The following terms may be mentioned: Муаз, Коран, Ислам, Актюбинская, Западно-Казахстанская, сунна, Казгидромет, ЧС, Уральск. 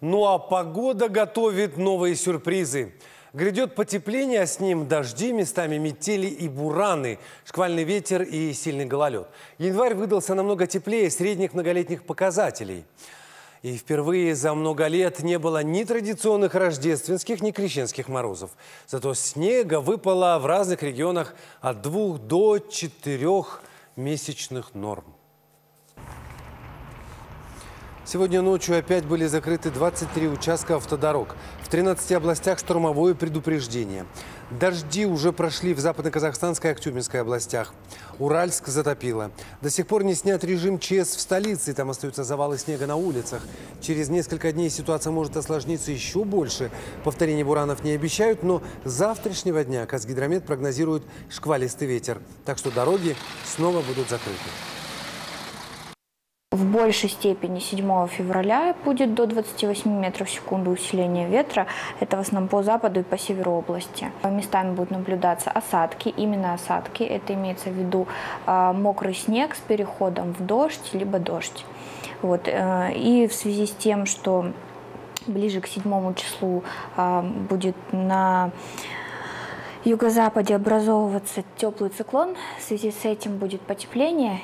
Ну а погода готовит новые сюрпризы. Грядет потепление, а с ним дожди, местами метели и бураны, шквальный ветер и сильный гололед. Январь выдался намного теплее средних многолетних показателей. И впервые за много лет не было ни традиционных рождественских, ни крещенских морозов. Зато снега выпало в разных регионах от 2 до 4 месячных норм. Сегодня ночью опять были закрыты 23 участка автодорог. В 13 областях штормовое предупреждение. Дожди уже прошли в Западно-Казахстанской и Актюбинской областях. Уральск затопило. До сих пор не снят режим ЧС в столице. Там остаются завалы снега на улицах. Через несколько дней ситуация может осложниться еще больше. Повторения буранов не обещают, но с завтрашнего дня Казгидромет прогнозирует шквалистый ветер. Так что дороги снова будут закрыты. В большей степени 7 февраля будет до 28 метров в секунду усиление ветра. Это в основном по западу и по северу области. Местами будут наблюдаться осадки, именно осадки. Это имеется в виду мокрый снег с переходом в дождь, либо дождь. Вот. И в связи с тем, что ближе к 7 числу будет на юго-западе образовываться теплый циклон, в связи с этим будет потепление.